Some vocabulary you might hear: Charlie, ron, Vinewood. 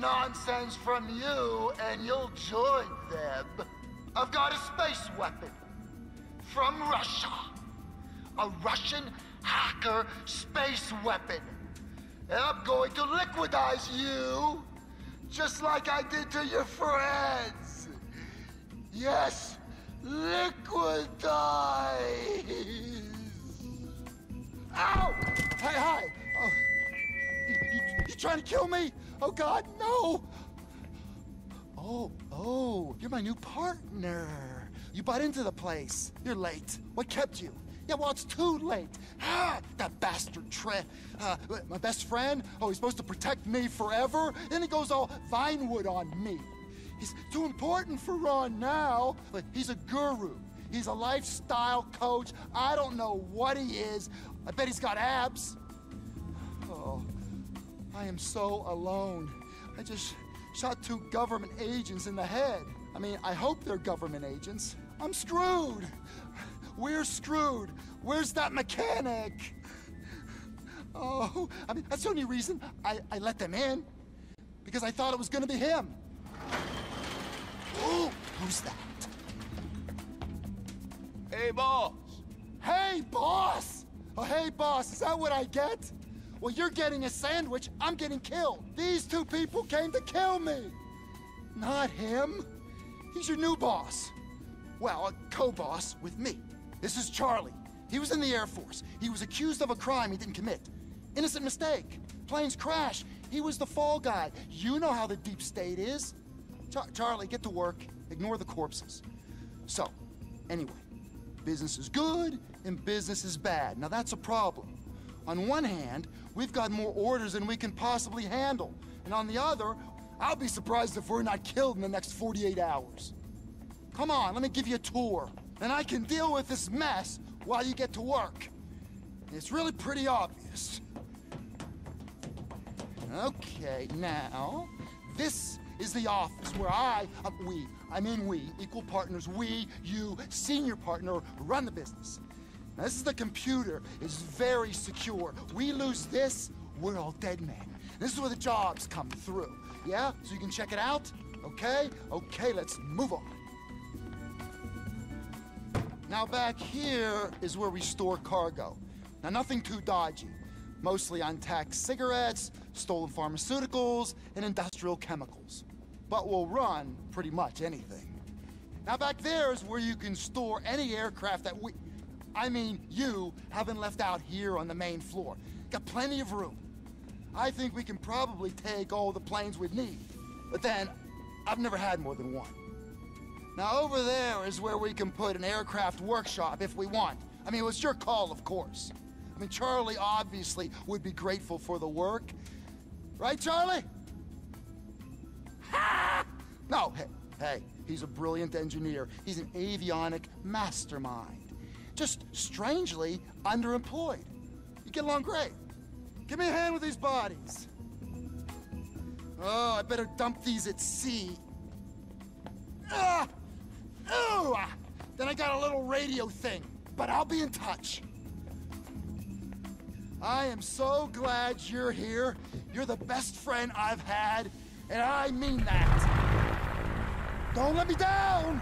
nonsense from you and you'll join them. I've got a space weapon from Russia. A Russian hacker space weapon. And I'm going to liquidize you just like I did to your friends. Yes, liquidize. Ow! Hey, hi! Oh, you trying to kill me? Oh, God, no! Oh, you're my new partner. You bought into the place. You're late. What kept you? Yeah, well, it's too late. Ah, that bastard Trey. My best friend? Oh, he's supposed to protect me forever? Then he goes all Vinewood on me. He's too important for Ron now. Like, he's a guru. He's a lifestyle coach. I don't know what he is. I bet he's got abs. Oh, I am so alone. I just shot two government agents in the head. I mean, I hope they're government agents. I'm screwed. We're screwed. Where's that mechanic? Oh, I mean, that's the only reason I let them in. Because I thought it was gonna be him. Ooh, who's that? Hey, boss! Hey, boss! Oh, hey, boss, is that what I get? Well, you're getting a sandwich, I'm getting killed. These two people came to kill me. Not him. He's your new boss. Well, a co-boss with me. This is Charlie. He was in the Air Force. He was accused of a crime he didn't commit. Innocent mistake. Planes crashed. He was the fall guy. You know how the deep state is. Charlie, get to work. Ignore the corpses. So, anyway. Business is good and business is bad. Now that's a problem. On one hand, we've got more orders than we can possibly handle. And on the other, I'll be surprised if we're not killed in the next 48 hours. Come on, let me give you a tour. And I can deal with this mess while you get to work. It's really pretty obvious. Okay, now, this is the office where I mean we, equal partners, we, you, senior partner, run the business. Now this is the computer, it's very secure. We lose this, we're all dead men. This is where the jobs come through. Yeah, so you can check it out, okay? Okay, let's move on. Now back here is where we store cargo. Now nothing too dodgy. Mostly untaxed cigarettes, stolen pharmaceuticals, and industrial chemicals. But we'll run pretty much anything. Now back there is where you can store any aircraft that you haven't left out here on the main floor. Got plenty of room. I think we can probably take all the planes we'd need. But then, I've never had more than one. Now over there is where we can put an aircraft workshop if we want. I mean, it's your call, of course. I mean, Charlie obviously would be grateful for the work. Right, Charlie? Ha! No, hey, he's a brilliant engineer. He's an avionic mastermind. Just strangely underemployed. You get along great. Give me a hand with these bodies. Oh, I better dump these at sea. Ah! Ooh! Then I got a little radio thing, but I'll be in touch. I am so glad you're here. You're the best friend I've had, and I mean that. Don't let me down!